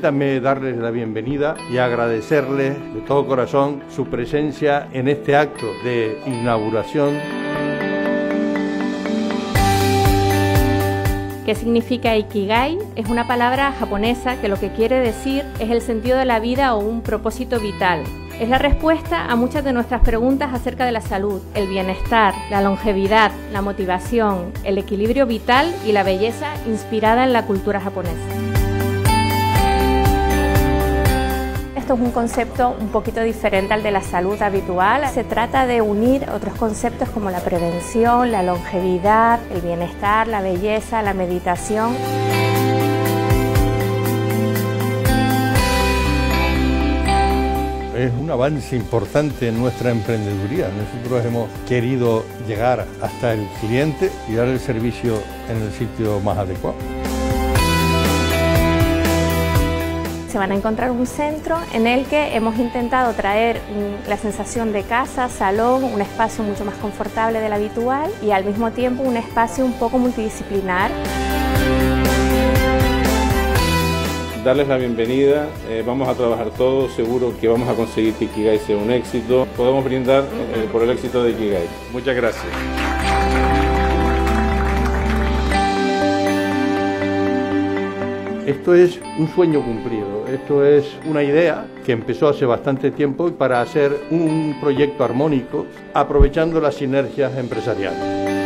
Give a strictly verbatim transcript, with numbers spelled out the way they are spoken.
permítanme darles la bienvenida y agradecerles de todo corazón su presencia en este acto de inauguración. ¿Qué significa Ikigai? Es una palabra japonesa que lo que quiere decir es el sentido de la vida o un propósito vital. Es la respuesta a muchas de nuestras preguntas acerca de la salud, el bienestar, la longevidad, la motivación, el equilibrio vital y la belleza inspirada en la cultura japonesa. Esto es un concepto un poquito diferente al de la salud habitual. Se trata de unir otros conceptos como la prevención, la longevidad, el bienestar, la belleza, la meditación. Es un avance importante en nuestra emprendeduría. Nosotros hemos querido llegar hasta el cliente y dar el servicio en el sitio más adecuado. Se van a encontrar un centro en el que hemos intentado traer la sensación de casa, salón, un espacio mucho más confortable del habitual y al mismo tiempo un espacio un poco multidisciplinar. Darles la bienvenida, eh, vamos a trabajar todos, seguro que vamos a conseguir que Ikigai sea un éxito. Podemos brindar eh, por el éxito de Ikigai. Muchas gracias. Esto es un sueño cumplido, esto es una idea que empezó hace bastante tiempo para hacer un proyecto armónico aprovechando las sinergias empresariales.